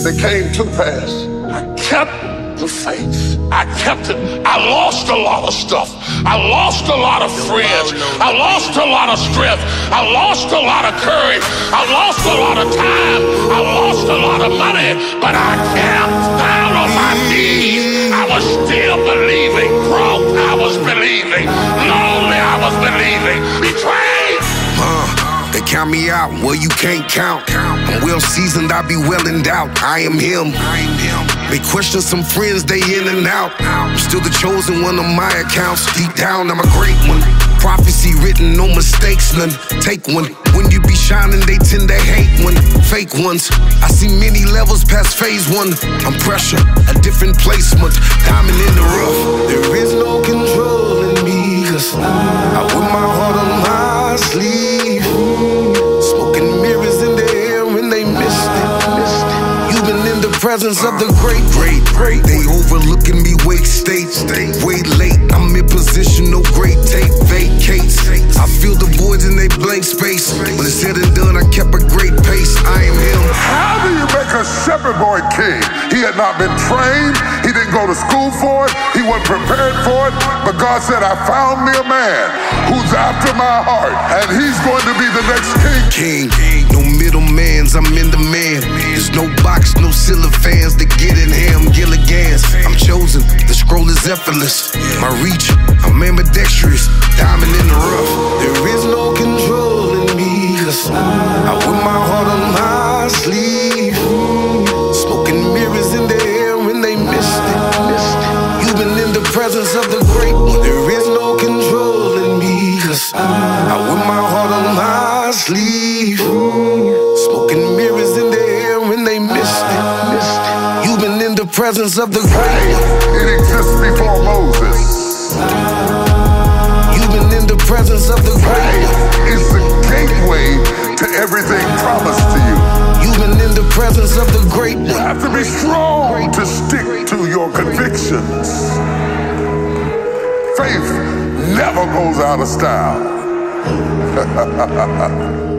And it came to pass. I kept the faith. I kept it. I lost a lot of stuff. I lost a lot of friends. I lost a lot of strength. I lost a lot of courage. I lost a lot of time. I lost a lot of money. But I kept down on my knees. I was still believing. Broke, I was believing. Lonely, I was believing. Betrayed. They count me out, well you can't count. I'm well seasoned, I be well in doubt. I am him. They question some friends, they in and out. I'm still the chosen one on my accounts. Deep down, I'm a great one. Prophecy written, no mistakes, none. Take one. When you be shining, they tend to hate one. Fake ones. I see many levels past phase one. I'm pressure, a different placement. Diamond in the rough. There is no control in me, 'cause I put my heart on my sleeve. Presence of the great, great, great. They overlooking me, wake state, way late. I'm in position, no great tape vacates. I feel the voids in they blank space. When it's said and done, I kept a great pace. I am him. How do you make a shepherd boy king? He had not been trained. He didn't go to school for it. He wasn't prepared for it. But God said, I found me a man who's after my heart, and he's going to be the next king. King, no middlemans, I'm in the man. There's no box, no silly fans to get in him. Gilligans, I'm chosen. The scroll is effortless. My reach, I'm ambidextrous. Diamond in the rough. There is no control in me, 'cause I put my heart on my sleeve. Smoking mirrors in the air when they missed it. You've been in the presence of the great one. There is no control in me, 'cause I put my heart on my sleeve. Smoking mirrors in the air when they missed it. You've been in the presence of the great one. It exists before Moses. You've been in the presence of the great one. It's the gateway to everything promised to you. You've been in the presence of the great one. You have to be strong to stick to your convictions. Faith never goes out of style.